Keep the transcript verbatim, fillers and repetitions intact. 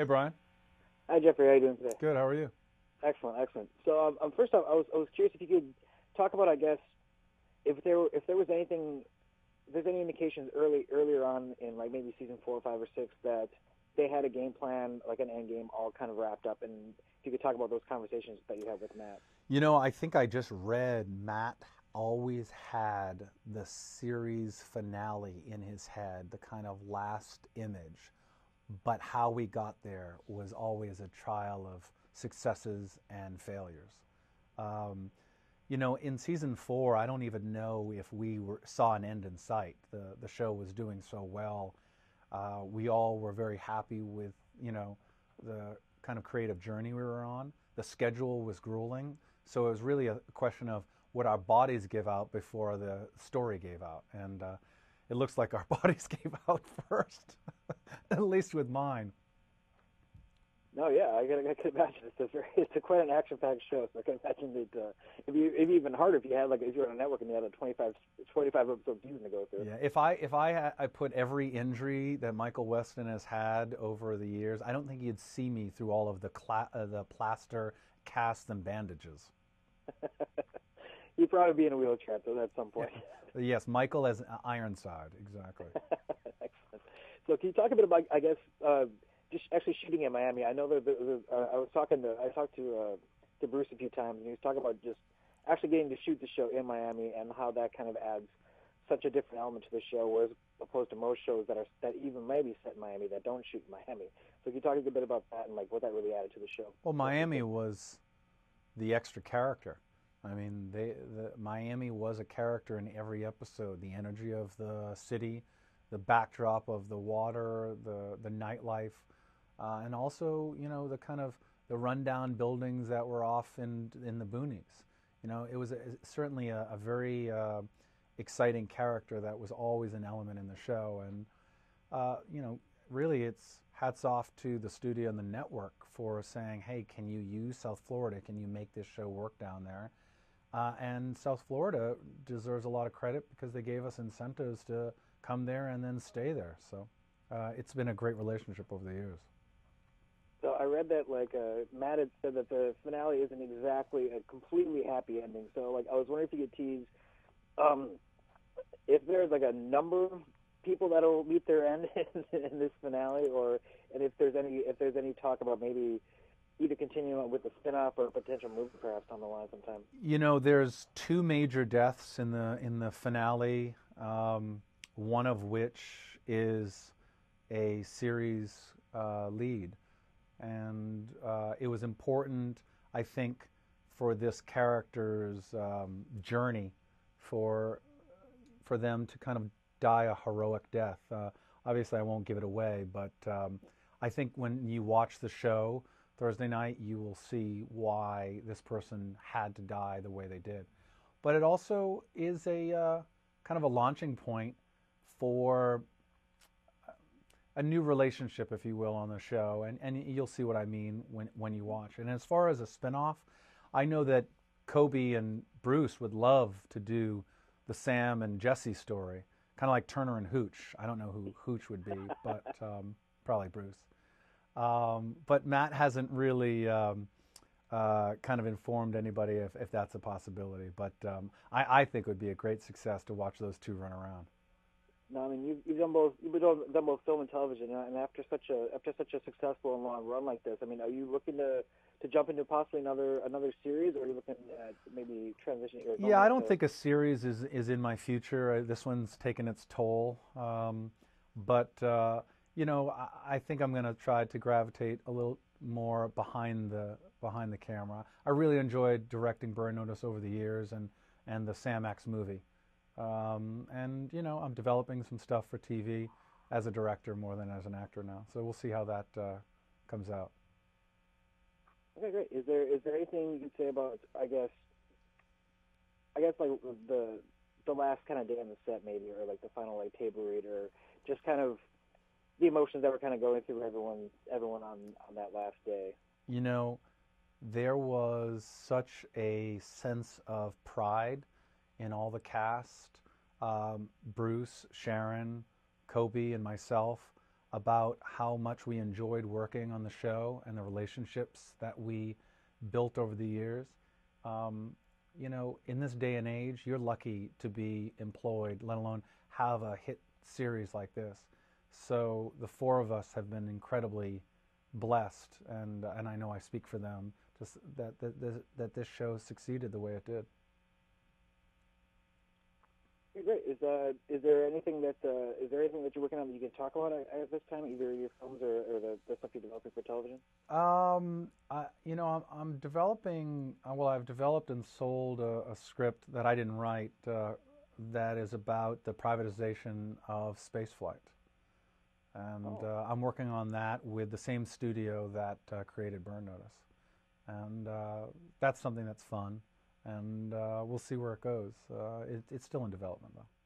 Hey, Brian. Hi, Jeffrey. How are you doing today? Good. How are you? Excellent, excellent. So um, first off, I was, I was curious if you could talk about, I guess, if there were, if there was anything, if there's any indications early earlier on in like maybe season four or five or six that they had a game plan, like an end game, all kind of wrapped up, and if you could talk about those conversations that you had with Matt. You know, I think I just read Matt always had the series finale in his head, the kind of last image, but how we got there was always a trial of successes and failures. Um, you know, in season four, I don't even know if we were, saw an end in sight. The, the show was doing so well. Uh, we all were very happy with, you know, the kind of creative journey we were on. The schedule was grueling. So it was really a question of what our bodies give out before the story gave out. And uh, it looks like our bodies gave out first, at least with mine. No, yeah, I can, I can imagine it's a very, it's a quite an action-packed show. So I can imagine that uh, it'd be, it'd be even harder if you had like if you were on a network and you had a twenty-five, twenty-five episode season to go through. Yeah, if I if I I put every injury that Michael Westen has had over the years, I don't think you'd see me through all of the cla uh, the plaster casts and bandages. You'd probably be in a wheelchair though at some point. Yeah. Yes, Michael as Ironside, exactly. Excellent. So can you talk a bit about, I guess, Uh, just actually shooting in Miami? I know that the, the, uh, I was talking to I talked to uh, to Bruce a few times, and he was talking about just actually getting to shoot the show in Miami and how that kind of adds such a different element to the show, whereas opposed to most shows that are that even maybe set in Miami that don't shoot in Miami. So can you talk a bit about that and like what that really added to the show? Well, Miami was the extra character. I mean, they the, Miami was a character in every episode. The energy of the city, the backdrop of the water, the the nightlife. Uh, and also, you know, the kind of the rundown buildings that were off in in the boonies. You know, it was a, certainly a, a very uh, exciting character that was always an element in the show. And uh, you know, really, it's hats off to the studio and the network for saying, "Hey, can you use South Florida? Can you make this show work down there?" Uh, and South Florida deserves a lot of credit because they gave us incentives to come there and then stay there. So uh, it's been a great relationship over the years. So I read that like uh, Matt had said that the finale isn't exactly a completely happy ending. So like I was wondering if you could tease um, if there's like a number of people that'll meet their end in, in this finale, or and if there's any if there's any talk about maybe either continuing with the spinoff or a potential movie perhaps on the line sometime. You know, there's two major deaths in the in the finale. Um, one of which is a series uh, lead. And uh, it was important, I think, for this character's um, journey for for them to kind of die a heroic death. Uh, obviously, I won't give it away, but um, I think when you watch the show Thursday night, you will see why this person had to die the way they did. But it also is a uh, kind of a launching point for a new relationship, if you will, on the show, and, and you'll see what I mean when, when you watch. And as far as a spinoff, I know that Kobe and Bruce would love to do the Sam and Jesse story, kind of like Turner and Hooch. I don't know who Hooch would be, but um, probably Bruce. Um, but Matt hasn't really um, uh, kind of informed anybody if, if that's a possibility. But um, I, I think it would be a great success to watch those two run around. No, I mean you've, you've done both. You've done both film and television, and after such a after such a successful and long run like this, I mean, are you looking to to jump into possibly another another series, or are you looking at maybe transitioning? Yeah, I don't to... think a series is is in my future. This one's taken its toll, um, but uh, you know, I, I think I'm going to try to gravitate a little more behind the behind the camera. I really enjoyed directing Burn Notice over the years, and and the Sam X movie. Um, and, you know, I'm developing some stuff for T V as a director more than as an actor now. So we'll see how that uh, comes out. Okay, great. Is there is there anything you can say about, I guess, I guess like the the last kind of day on the set maybe, or like the final like table read, or just kind of the emotions that were kind of going through everyone everyone on, on that last day? You know, there was such a sense of pride in all the cast, um, Bruce, Sharon, Kobe, and myself. about how much we enjoyed working on the show and the relationships that we built over the years. Um, you know, in this day and age, you're lucky to be employed, let alone have a hit series like this. So the four of us have been incredibly blessed, and and I know I speak for them, just that that this, that this show succeeded the way it did. Great. Is uh is there anything that uh, is there anything that you're working on that you can talk about at, at this time, either your films or, or the, the stuff you're developing for television? Um, I, you know, I'm, I'm developing. Well, I've developed and sold a, a script that I didn't write uh, that is about the privatization of spaceflight, and oh. uh, I'm working on that with the same studio that uh, created Burn Notice, and uh, that's something that's fun. And uh, we'll see where it goes. Uh, it, it's still in development, though.